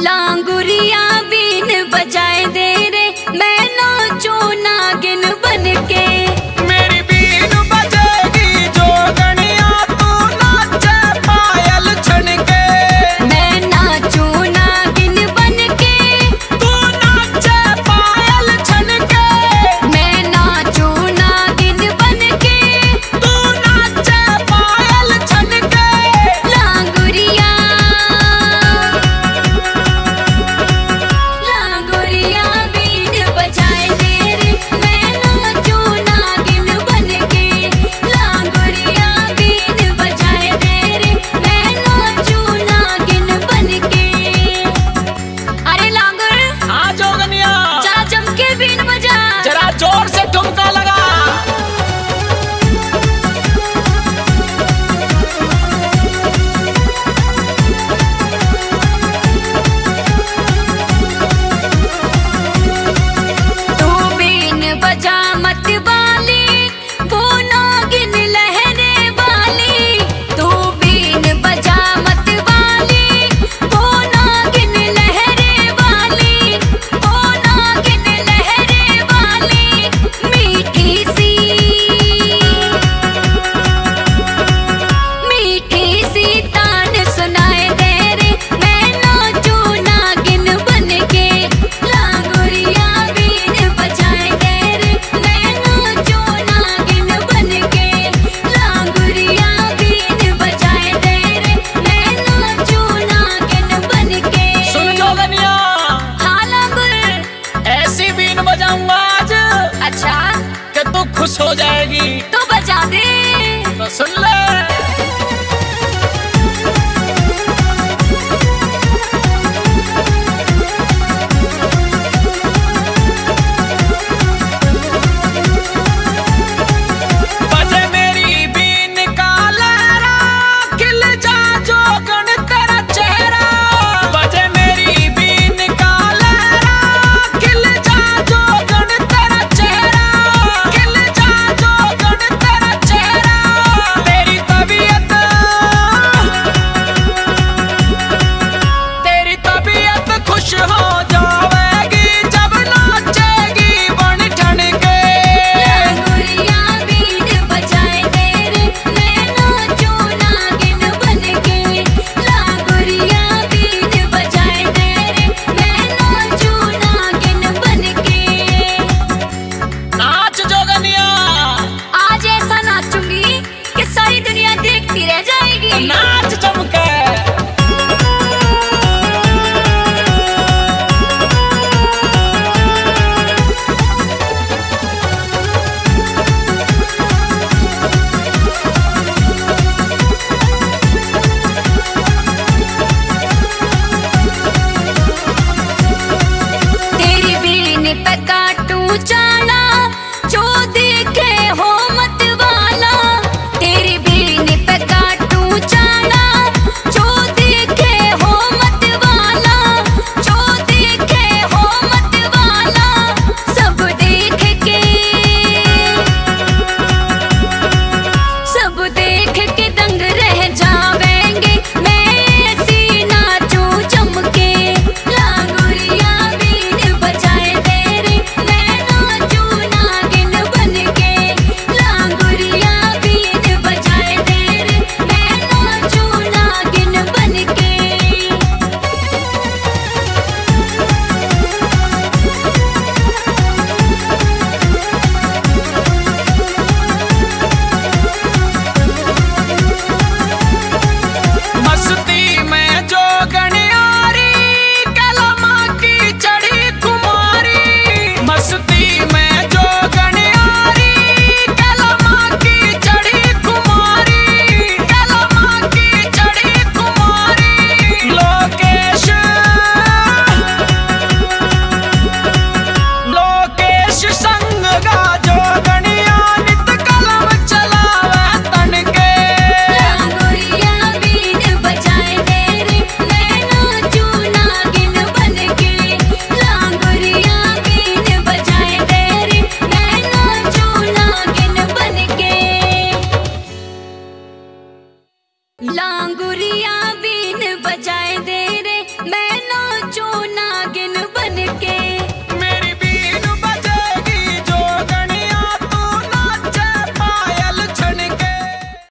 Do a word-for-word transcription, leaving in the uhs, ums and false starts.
Languriya been बजाए दे।